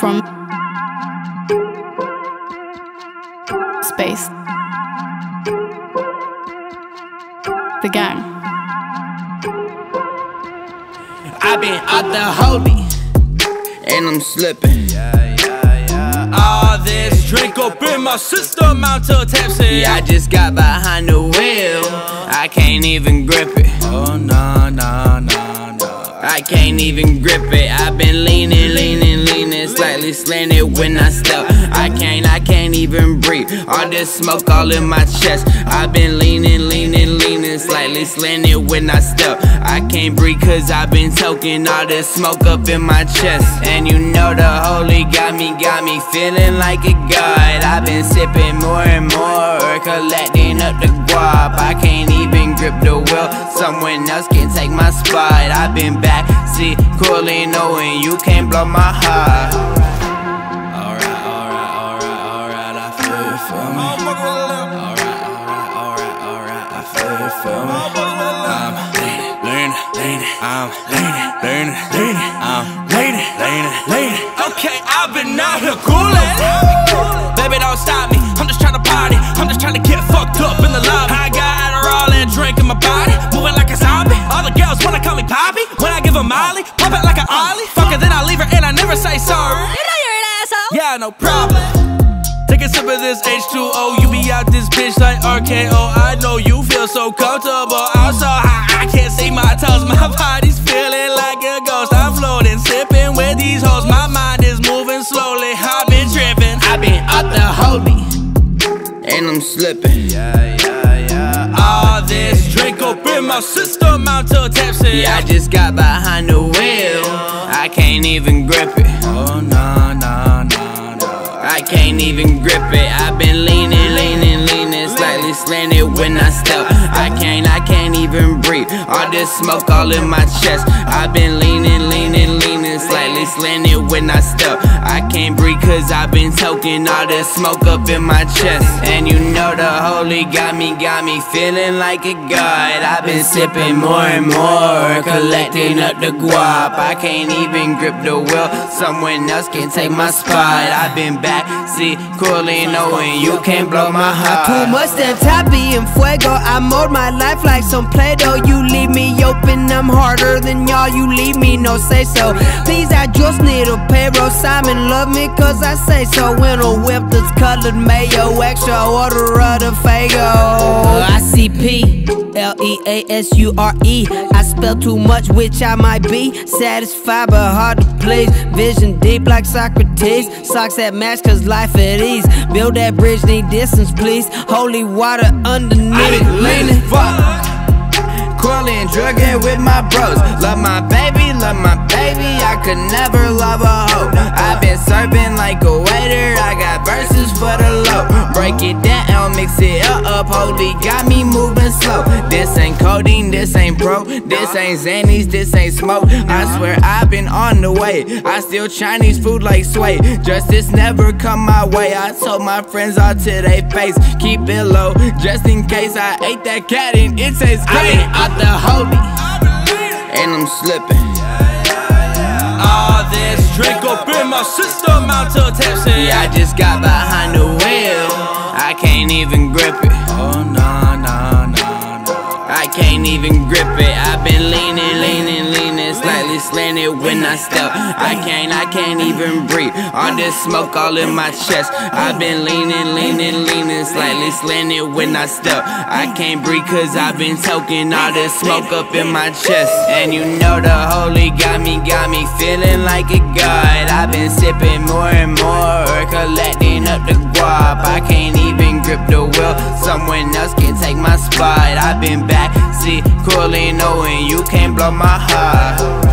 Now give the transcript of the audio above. from space. The gang. I've been out the holy, and I'm slipping. All this drink up in my system, I'm too tipsy. Yeah, I just got behind the wheel, I can't even grip it. Oh, nah, nah, nah, nah, I can't even grip it. I've been leaning, leaning, leaning, slightly slanted when I step. I can't even breathe. All this smoke all in my chest. I've been leaning, leaning, leaning, slightly slanted when I step. I can't breathe cause I've been soaking all this smoke up in my chest. And you know the holy got me feeling like a god. I've been sipping more and more, collecting up the guap. I can't even grip the wheel, someone else can take my spot. I've been back, see, cooling, knowing you can't blow my heart. Alright, alright, alright, alright, I feel it for me. Alright, alright, alright, alright, I feel it for me. I'm leaning, leaning, leaning, I'm leaning, leaning, leaning, I'm leaning, leaning, leaning. Okay, I've been out here coolin'. Baby, don't stop me, I'm just tryna party. I'm just tryna get fucked up in the lobby. I got Adderall and drink in my body, moving like a zombie. All the girls wanna call me Poppy. When I give a Molly, pop it like an Ollie. Fuck her, then I leave her and I never say sorry. You know you're an asshole. Yeah, no problem. Take a sip of this H2O. You be out this bitch like RKO. I know you feel so comfortable. I'm so high, I can't see my toes. My body's feeling like a ghost. I'm floating, sipping with these hoes. My mind is moving slowly. I've been tripping. I've been out the holy, and I'm slipping. Yeah, yeah, yeah. All this drink up in my system, I'm too tipsy. Yeah, I just got behind the wheel, I can't even grip it. Oh, nah, nah, nah, nah, I can't even grip it. I've been leaning, leaning, leaning, slightly slanted when I step. I can't even breathe. All this smoke all in my chest. I've been leaning, leaning, leaning, slightly slanted when I step. I can't breathe cause I've been soaking all this smoke up in my chest. And you know the holy got me feeling like a god. I've been sipping more and more, collecting up the guap. I can't even grip the wheel, someone else can take my spot. I've been back, see, cooling, knowing you can't blow my heart. Too much that tapi and fuego, I mold my life like some Play-Doh. You leave me open, I'm harder than y'all. You leave me no say so. Please, I just need a payroll. Simon love me cause I say so. In a whip that's colored mayo, extra order of the Fago. I see P-L-E-A-S-U-R-E. I spell too much, which I might be. Satisfied but hard to please. Vision deep like Socrates. Socks that match cause life at ease. Build that bridge, need distance please. Holy water underneath. I been leaning, coiling, drugging with my bros. Love my baby, love my baby. I could never love a hoe. I've been serving like a waiter. I got verses for the low. Break it down, mix it up. Holy got me moving slow. This ain't codeine, this ain't bro. This ain't Xannies, this ain't smoke. I swear I've been on the way. I steal Chinese food like Sway. Justice never come my way. I told my friends all to their face. Keep it low, just in case. I ate that cat and it tastes great. Out the holy, and I'm slipping. All this drink up in my system, I'm too tipsy. I just got behind the wheel, I can't even grip it. Oh nah, nah, nah, nah, I can't even grip it. I've been leaning, leaning, leaning, slightly slanted when I step. I can't even breathe. All this smoke all in my chest. I've been leaning, leaning, leaning, slightly slanted when I step. I can't breathe cause I've been soaking all this smoke up in my chest. And you know the holy got me feeling like a god. I've been sipping more and more, collecting up the guap. I can't even grip the wheel, someone else can take my spot. I've been back, see, cooling, knowing you can't blow my heart.